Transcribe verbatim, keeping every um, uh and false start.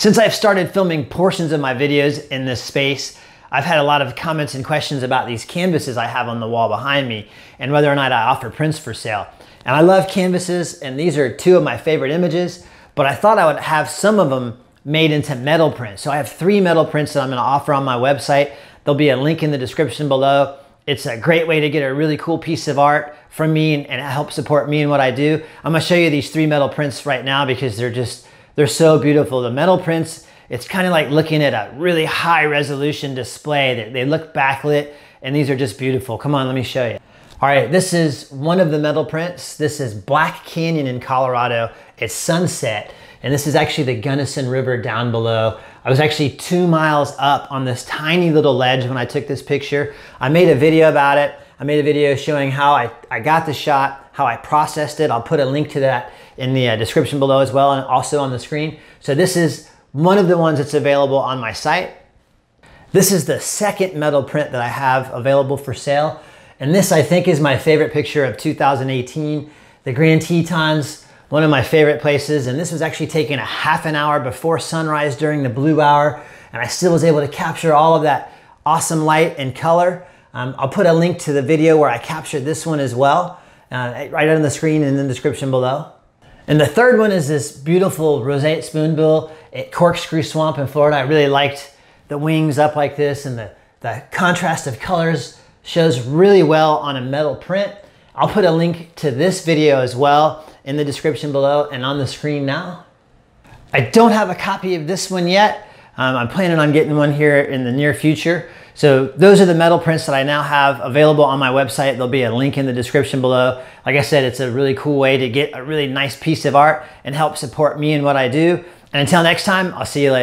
Since I've started filming portions of my videos in this space, I've had a lot of comments and questions about these canvases I have on the wall behind me and whether or not I offer prints for sale. And I love canvases, and these are two of my favorite images, but I thought I would have some of them made into metal prints. So I have three metal prints that I'm gonna offer on my website. There'll be a link in the description below. It's a great way to get a really cool piece of art from me and, and help support me and what I do. I'm gonna show you these three metal prints right now because they're just, they're so beautiful. The metal prints, it's kind of like looking at a really high resolution display. They, they look backlit, and these are just beautiful. Come on, let me show you. All right, this is one of the metal prints. This is Black Canyon in Colorado. It's sunset, and this is actually the Gunnison River down below. I was actually two miles up on this tiny little ledge when I took this picture. I made a video about it. I made a video showing how I, I got the shot, how I processed it. I'll put a link to that in the uh, description below as well, and also on the screen. So this is one of the ones that's available on my site. This is the second metal print that I have available for sale. And this, I think, is my favorite picture of two thousand eighteen, the Grand Tetons, one of my favorite places. And this was actually taken a half an hour before sunrise during the blue hour. And I still was able to capture all of that awesome light and color. Um, I'll put a link to the video where I captured this one as well, uh, right on the screen and in the description below. And the third one is this beautiful Roseate Spoonbill at Corkscrew Swamp in Florida. I really liked the wings up like this, and the, the contrast of colors shows really well on a metal print. I'll put a link to this video as well in the description below and on the screen now. I don't have a copy of this one yet. Um, I'm planning on getting one here in the near future. So those are the metal prints that I now have available on my website. There'll be a link in the description below. Like I said, it's a really cool way to get a really nice piece of art and help support me in what I do. And until next time, I'll see you later.